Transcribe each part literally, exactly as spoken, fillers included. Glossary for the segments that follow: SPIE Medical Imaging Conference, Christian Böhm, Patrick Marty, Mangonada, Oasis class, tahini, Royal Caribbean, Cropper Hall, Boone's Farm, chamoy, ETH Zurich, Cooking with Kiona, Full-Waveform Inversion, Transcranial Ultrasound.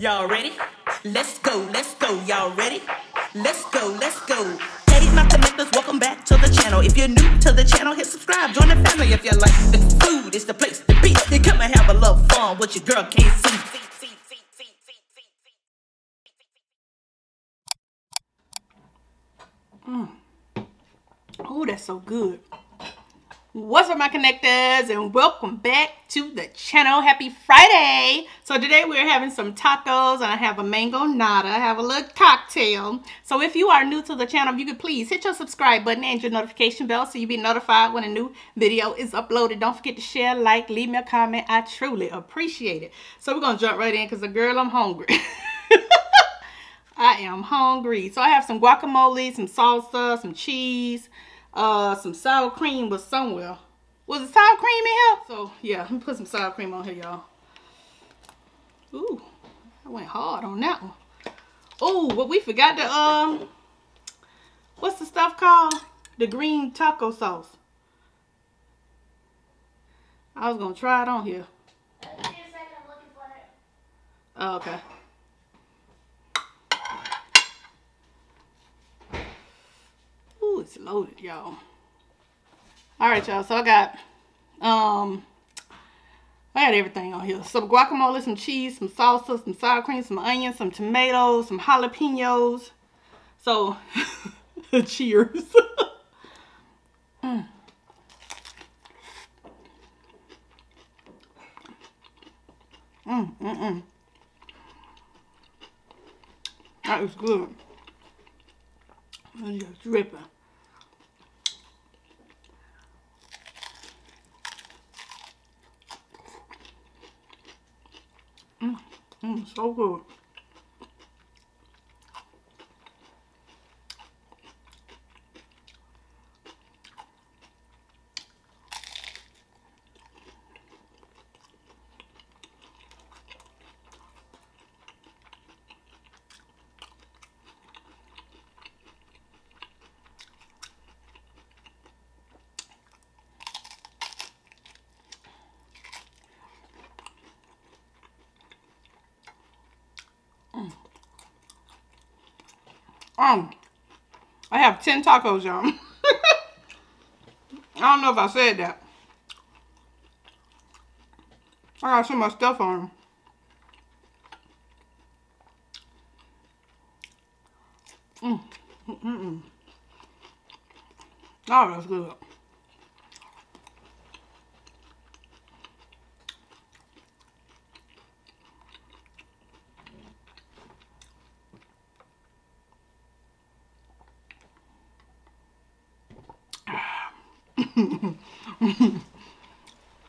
Y'all ready? Let's go, let's go. Y'all ready? Let's go, let's go. Hey, my connectors, welcome back to the channel. If you're new to the channel, hit subscribe. Join the family if you like. The food is the place to be. Then come and have a little fun with your girl K C. Mm. Oh, that's so good. What's up, my connectors, and welcome back to the channel. Happy Friday. So today we're having some tacos, and I have a mangonada. I have a little cocktail. So if you are new to the channel, if you could please hit your subscribe button and your notification bell so you'll be notified when a new video is uploaded. Don't forget to share, like, leave me a comment. I truly appreciate it. So we're gonna jump right in because the girl, I'm hungry. I am hungry. So I have some guacamole, some salsa, some cheese, uh, some sour cream was somewhere. Was it sour cream in here? So yeah, let me put some sour cream on here, y'all. Ooh, I went hard on that one. Ooh, but we forgot the, um, what's the stuff called? The green taco sauce. I was gonna try it on here. Give me a second, I'm looking for it. Oh, okay. It's loaded, y'all. All right, y'all. So I got, um, I got everything on here. Some guacamole, some cheese, some salsa, some sour cream, some onions, some tomatoes, some jalapenos. So, cheers. mm. Mm, mm, mm. That was good. It's just dripping. Mm, mm, so good. Um, I have ten tacos, y'all. I don't know if I said that. I got so much stuff on them. Mm, mm, mm, mm. Oh, that's good.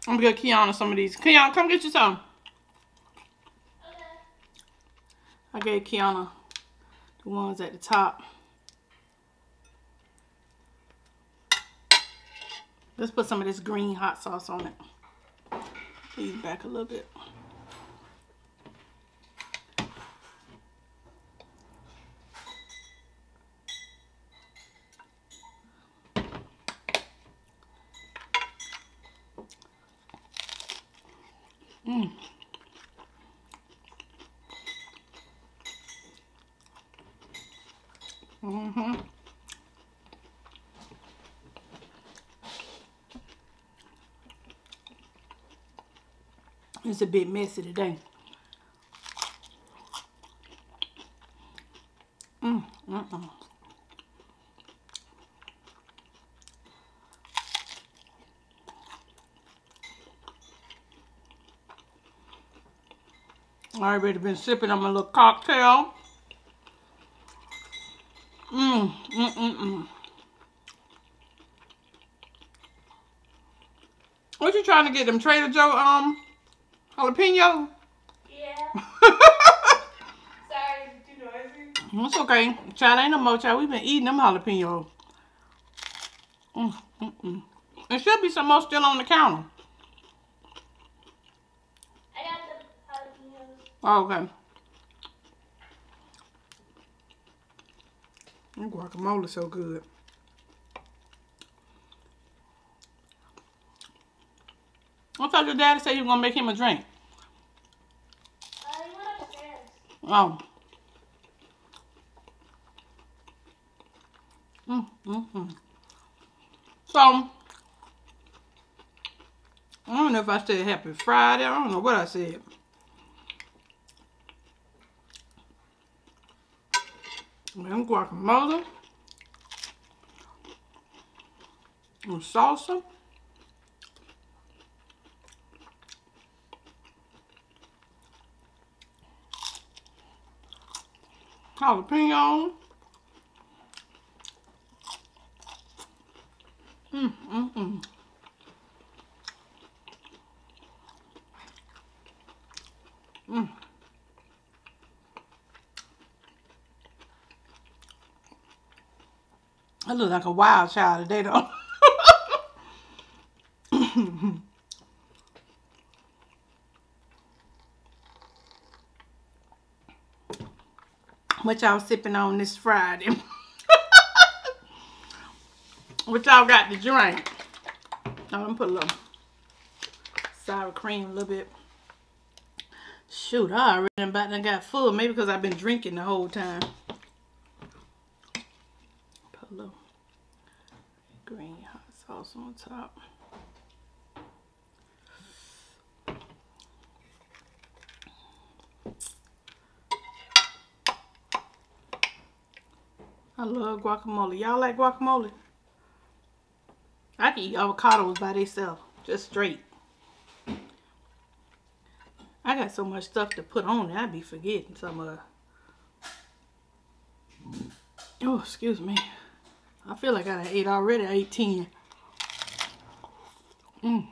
I'm gonna get Kiona some of these. Kiona, come get you some. Okay. I gave Kiona the ones at the top. Let's put some of this green hot sauce on it. Please back a little bit. Mm. Mm-hmm. It's a bit messy today. Mm, mm-mm. I already been sipping on my little cocktail. Mmm, mmm, mmm, mmm. What you trying to get, them Trader Joe um jalapeno? Yeah. Sorry, too noisy. It's okay. Child, ain't no more, child. We've been eating them jalapenos. Mmm, mmm, mmm. There should be some more still on the counter. Oh, okay. That guacamole is so good. I thought your daddy said you were going to make him a drink. Uh, he went upstairs. Wow. Mm, mm, mm. So, I don't know if I said happy Friday. I don't know what I said. And guacamole. And salsa. Jalapeno. Mm, mm, mm. Mm. I look like a wild child today, though. What y'all sipping on this Friday? What y'all got to drink? I'm gonna put a little sour cream, a little bit. Shoot, I already about done got full. Maybe because I've been drinking the whole time. Put a little green hot sauce on top. I love guacamole. Y'all like guacamole? I can eat avocados by themselves, just straight. I got so much stuff to put on it, I be forgetting some of it. Oh, excuse me. I feel like I ate already. I ate ten. Mmm.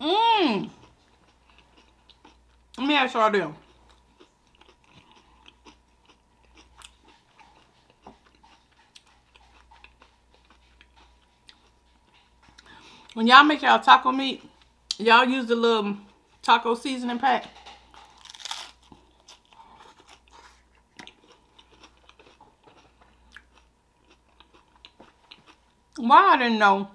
Mmm. Let me ask y'all this. When y'all make y'all taco meat, y'all use the little taco seasoning pack. Why I didn't know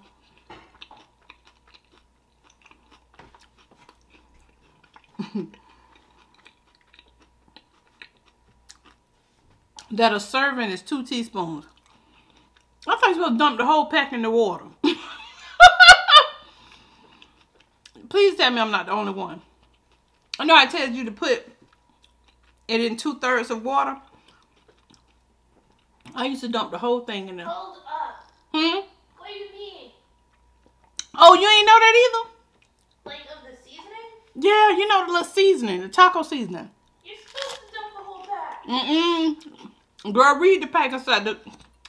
that a serving is two teaspoons. I thought you were supposed to dump the whole pack in the water. Please tell me I'm not the only one. I know I told you to put it in two thirds of water. I used to dump the whole thing in there. Hold up. Hmm? What do you mean? Oh, you ain't know that either? Like of the seasoning? Yeah, you know the little seasoning, the taco seasoning. You're supposed to dump the whole pack. Mm-mm. Girl, read the pack inside.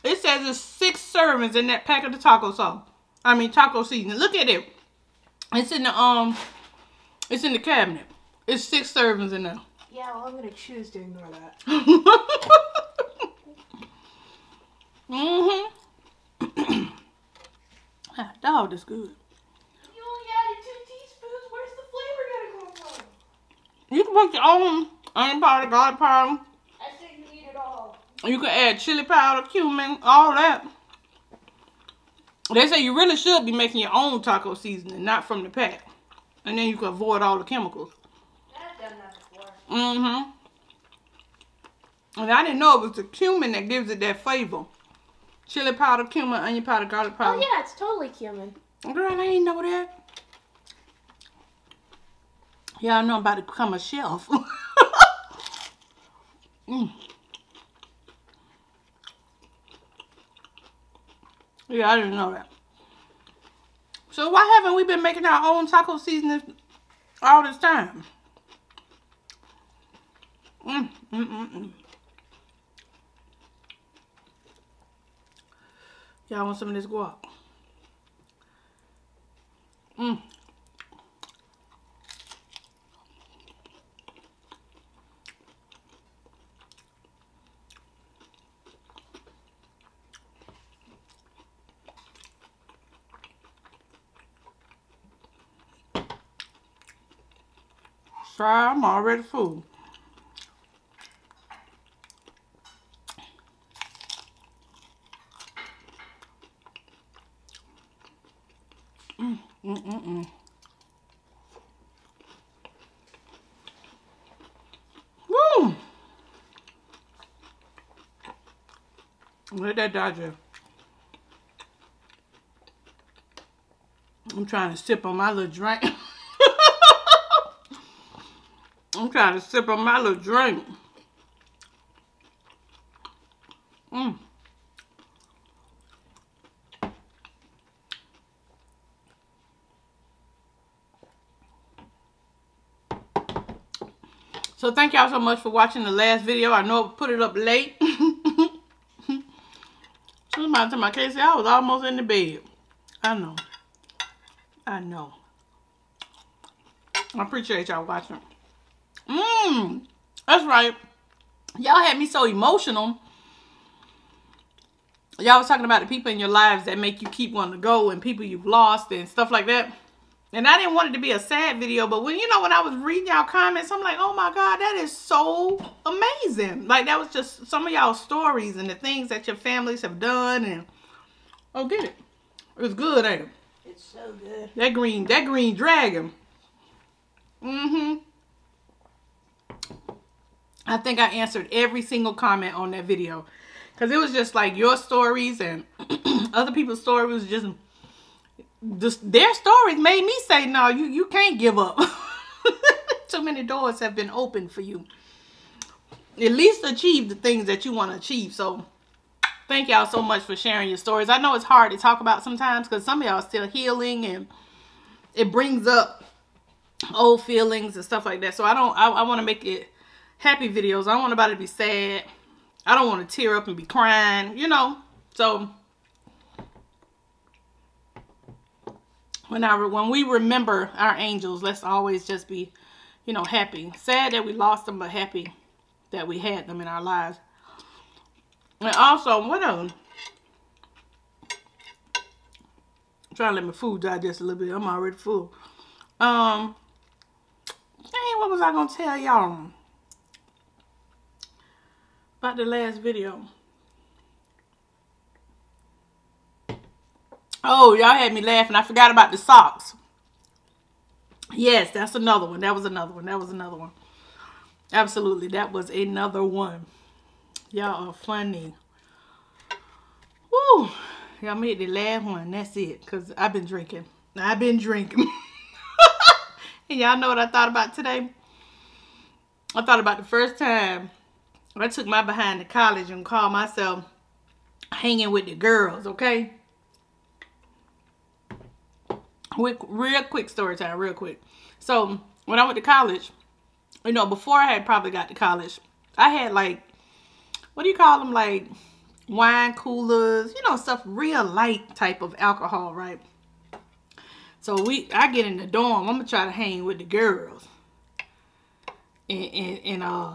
It says there's six servings in that pack of the taco sauce. I mean taco seasoning. Look at it. It's in the um, it's in the cabinet. It's six servings in there. Yeah, well, I'm gonna choose to ignore that. Mhm. Mm that dog is good. You only added two teaspoons. Where's the flavor gonna come from? You can put your own onion powder, garlic powder. I said you eat it all. You can add chili powder, cumin, all that. They say you really should be making your own taco seasoning, not from the pack. And then you can avoid all the chemicals. I've done that before. Mm-hmm. And I didn't know it was the cumin that gives it that flavor. Chili powder, cumin, onion powder, garlic powder. Oh, yeah, it's totally cumin. Girl, I didn't know that. Yeah, I know I'm about to become a chef. mm. Yeah, I didn't know that. So why haven't we been making our own taco seasoning all this time? Mm, mm, mm, mm. Y'all want some of this guac? Mm. Sorry, I'm already full. Mm, mm, mm, mm. Look at that Dodger. I'm trying to sip on my little drink. I'm trying to sip on my little drink. Mmm. So thank y'all so much for watching the last video. I know I put it up late. Somebody told my Casey I was almost in the bed. I know. I know. I appreciate y'all watching. Mmm. That's right. Y'all had me so emotional. Y'all was talking about the people in your lives that make you keep wanting to go and people you've lost and stuff like that. And I didn't want it to be a sad video, but when, you know, when I was reading y'all comments, I'm like, oh my God, that is so amazing. Like, that was just some of y'all stories and the things that your families have done. And oh, get it. It's good, ain't it? It's so good. That green, that green dragon. Mm-hmm. I think I answered every single comment on that video. Because it was just like your stories and other people's stories. Just the, their stories made me say, no, you, you can't give up. Too many doors have been opened for you. At least achieve the things that you want to achieve. So thank y'all so much for sharing your stories. I know it's hard to talk about sometimes because some of y'all are still healing and it brings up old feelings and stuff like that. So I don't, I, I want to make it happy videos. I don't want about it to be sad. I don't want to tear up and be crying, you know. So when I when we remember our angels, let's always just be, you know, happy. Sad that we lost them, but happy that we had them in our lives. And also, what else? I'm trying to let my food digest a little bit. I'm already full. Um, dang, what was I gonna tell y'all? About the last video. Oh, y'all had me laughing. I forgot about the socks. Yes, that's another one. That was another one. That was another one. Absolutely. That was another one. Y'all are funny. Woo. Y'all made the last one. That's it. Because I've been drinking. I've been drinking. And y'all know what I thought about today? I thought about the first time I took my behind to college and called myself hanging with the girls, okay? Quick, real quick story time, real quick. So, when I went to college, you know, before I had probably got to college, I had like, what do you call them? Like wine coolers, you know, stuff real light type of alcohol, right? So, we, I get in the dorm, I'm going to try to hang with the girls. And, and, and uh...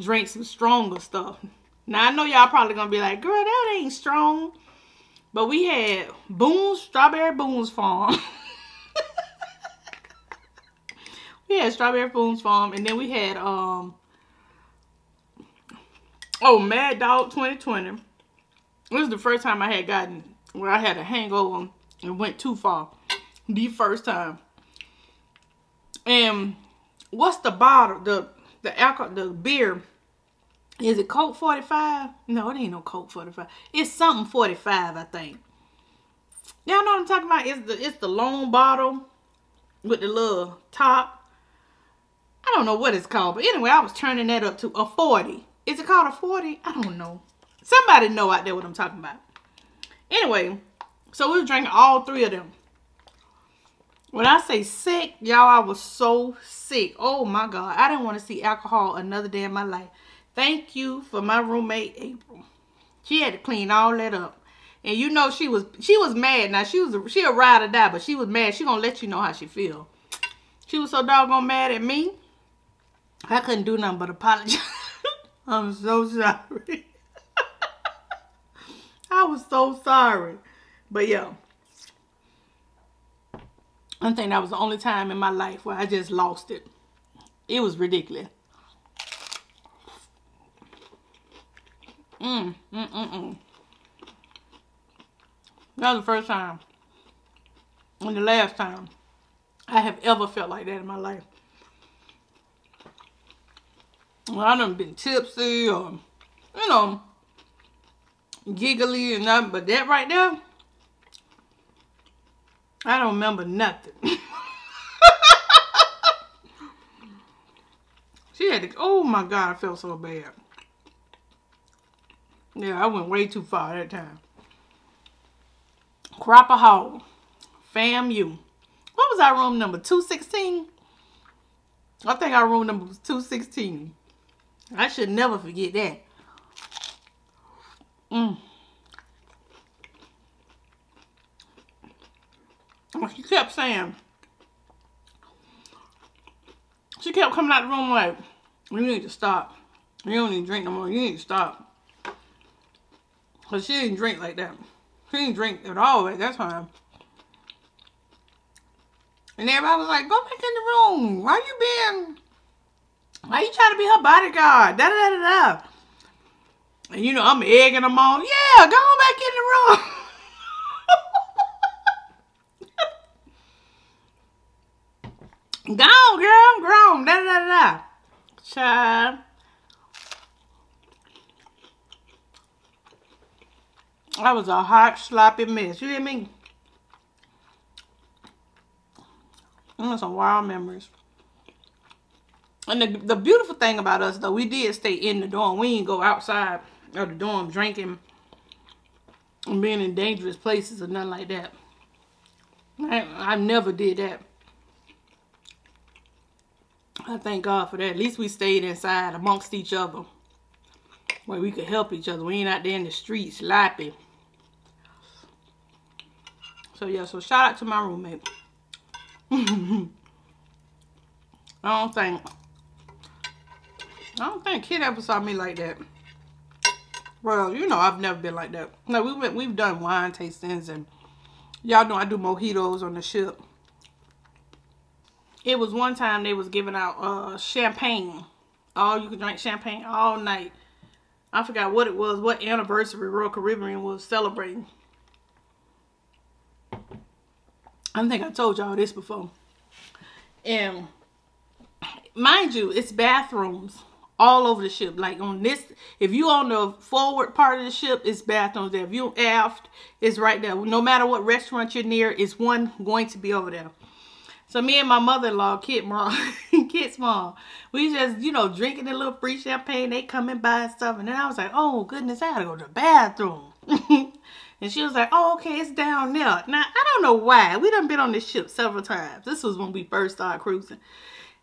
drink some stronger stuff. Now I know y'all probably gonna be like, girl, that ain't strong, but we had Boone's strawberry Boone's Farm. We had strawberry Boone's Farm, and then we had um oh Mad Dog twenty twenty. This is the first time I had gotten where I had a hangover and went too far. The first time. And what's the bottle? The The alcohol, the beer, is it Coke forty-five? No, it ain't no Coke forty-five. It's something forty-five, I think. Y'all know what I'm talking about? It's the it's the long bottle with the little top. I don't know what it's called, but anyway, I was turning that up to a forty. Is it called a forty? I don't know. Somebody know out there what I'm talking about. Anyway, so we were drinking all three of them. When I say sick, y'all, I was so sick. Oh, my God. I didn't want to see alcohol another day in my life. Thank you for my roommate, April. She had to clean all that up. And you know she was she was mad. Now, she was a, she a ride or die, but she was mad. She going to let you know how she feel. She was so doggone mad at me. I couldn't do nothing but apologize. I'm so sorry. I was so sorry. But, yeah. I think that was the only time in my life where I just lost it. It was ridiculous. Mm, mm, mm, mm. That was the first time and the last time I have ever felt like that in my life. Well, I done been tipsy or, you know, giggly and nothing, but that right there, I don't remember nothing. She had to, oh my God, I felt so bad. Yeah, I went way too far that time. Cropper Hall, fam you. What was our room number, two sixteen? I think our room number was two sixteen. I should never forget that. Mm. She kept saying, she kept coming out the room like, you need to stop. You don't need to drink no more. You need to stop. Because she didn't drink like that. She didn't drink at all at that time. And everybody was like, go back in the room. Why you being, why you trying to be her bodyguard? Da da da da. And you know, I'm egging them on. Yeah, go on back in the room. Go on, girl, I'm grown. Da da da da. Child. That was a hot, sloppy mess. You hear me? Those some wild memories. And the, the beautiful thing about us, though, we did stay in the dorm. We didn't go outside of the dorm drinking and being in dangerous places or nothing like that. I, I never did that. I thank God for that. At least we stayed inside amongst each other, where we could help each other. We ain't out there in the streets, sloppy. So yeah, so shout out to my roommate. I don't think, I don't think Kid ever saw me like that. Well, you know, I've never been like that. No, we went, we've done wine tastings, and y'all know I do mojitos on the ship. It was one time they was giving out uh, champagne. Oh, you could drink champagne all night. I forgot what it was, what anniversary Royal Caribbean was celebrating. I think I told y'all this before. And mind you, it's bathrooms all over the ship. Like on this, if you on the forward part of the ship, it's bathrooms there. If you aft, it's right there. No matter what restaurant you're near, it's one going to be over there. So me and my mother-in-law, Kid Mom, Kid's Mom, we just, you know, drinking a little free champagne. They coming by and stuff. And then I was like, oh, goodness, I gotta go to the bathroom. And she was like, oh, okay, it's down there. Now, I don't know why. We done been on this ship several times. This was when we first started cruising.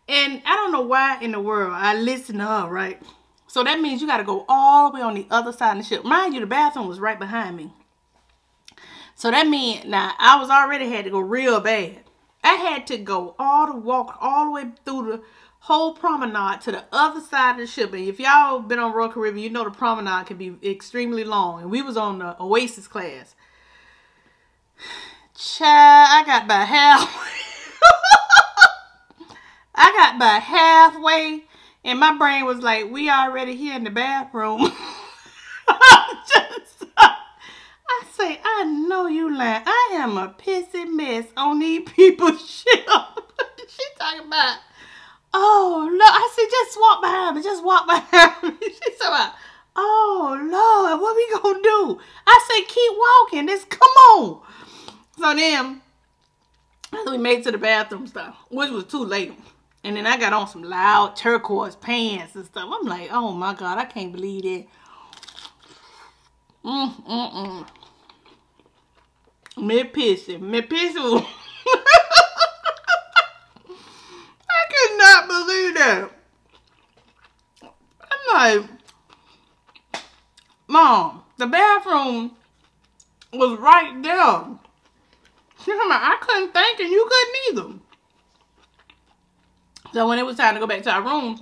And I don't know why in the world I listened to her, right? So that means you gotta go all the way on the other side of the ship. Mind you, the bathroom was right behind me. So that means, now, I was already had to go real bad. I had to go all the walk all the way through the whole promenade to the other side of the ship. And if y'all been on Royal Caribbean, you know the promenade can be extremely long. And we was on the Oasis class. Child, I got by halfway. I got by halfway. And my brain was like, we already here in the bathroom. I know you lying. I am a pissy mess on these people's ship. She talking about, oh, Lord. I said, just walk behind me. Just walk behind me. She talking about, oh, Lord, what we gonna do? I said, keep walking. Just come on. So then, we made it to the bathroom stuff, which was too late. And then I got on some loud turquoise pants and stuff. I'm like, oh, my God, I can't believe it. Mm-mm-mm. Me pissy, me pissy. I could not believe that. I'm like, Mom, the bathroom was right there. She told me I couldn't think and you couldn't either. So when it was time to go back to our room,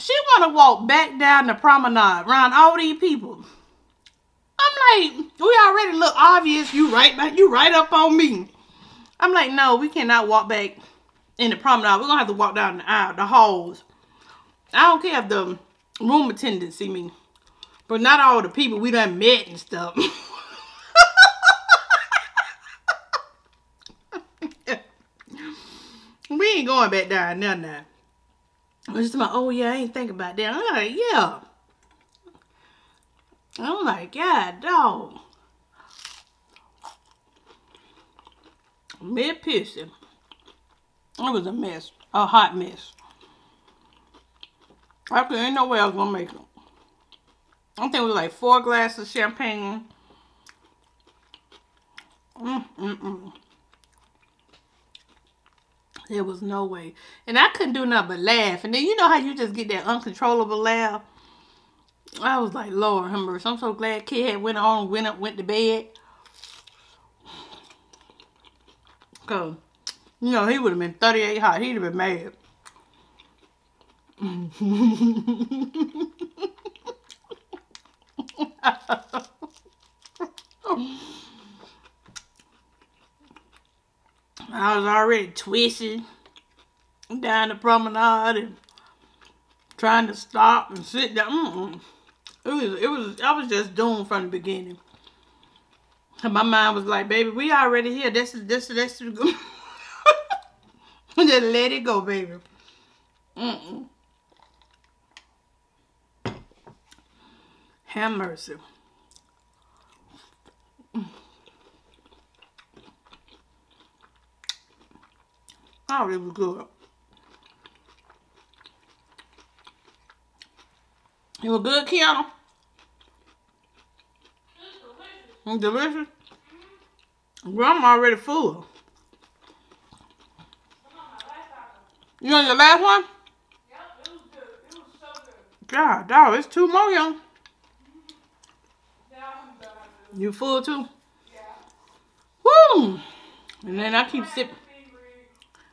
she wanna walk back down the promenade around all these people. I'm like, we already look obvious. You right back, you right up on me. I'm like, no, we cannot walk back in the promenade. We're gonna have to walk down the aisle, the halls. I don't care if the room attendants see me, but not all the people we done met and stuff. We ain't going back down there now. I was just like, oh yeah, I ain't thinking about that. I'm like, yeah. Oh my God, dog. Mid pissing. It was a mess. A hot mess. After ain't no way I was gonna make it. I think it was like four glasses of champagne. Mm mm mm. There was no way. And I couldn't do nothing but laugh. And then you know how you just get that uncontrollable laugh? I was like, Lord have mercy. I'm so glad kid had went on, went up, went to bed. Because, you know, he would have been thirty-eight hot. He'd have been mad. I was already twisting down the promenade and trying to stop and sit down. Mm-mm. It was, it was, I was just doomed from the beginning. And my mind was like, baby, we already here. This is, this is, this is good. Just let it go, baby. Mm-mm. Have mercy. Oh, it was good. It was good, Kiona. It's delicious. Delicious. Girl, I'm already full. You on your last one? Yep, it was good. It was so good. God, dog, it's two more, y'all. You full too? Yeah. Woo! And then I keep sipping.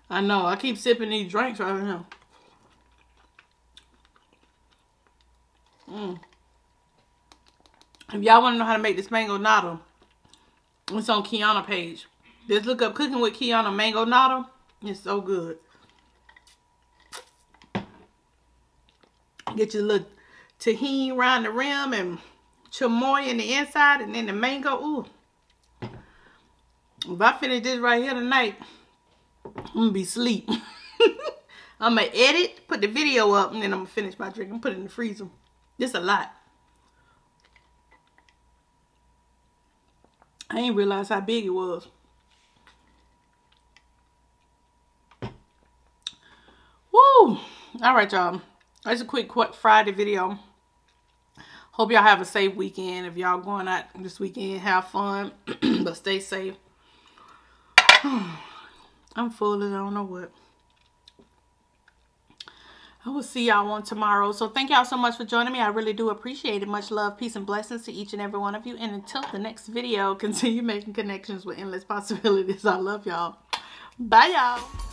I know. I keep sipping these drinks right now. Mm. If y'all want to know how to make this mangonada, it's on Kiona page. Just look up Cooking with Kiona mangonada. It's so good. Get your little tahini around the rim and chamoy in the inside and then the mango. Ooh. If I finish this right here tonight, I'm gonna be asleep. I'm gonna edit, put the video up, and then I'm gonna finish my drink and put it in the freezer. This a lot. I didn't realize how big it was. Woo! Alright, y'all. That's a quick Friday video. Hope y'all have a safe weekend. If y'all going out this weekend, have fun. But stay safe. I'm full and I don't know what. I will see y'all on tomorrow. So thank y'all so much for joining me. I really do appreciate it. Much love, peace, and blessings to each and every one of you. And until the next video, continue making connections with endless possibilities. I love y'all. Bye, y'all.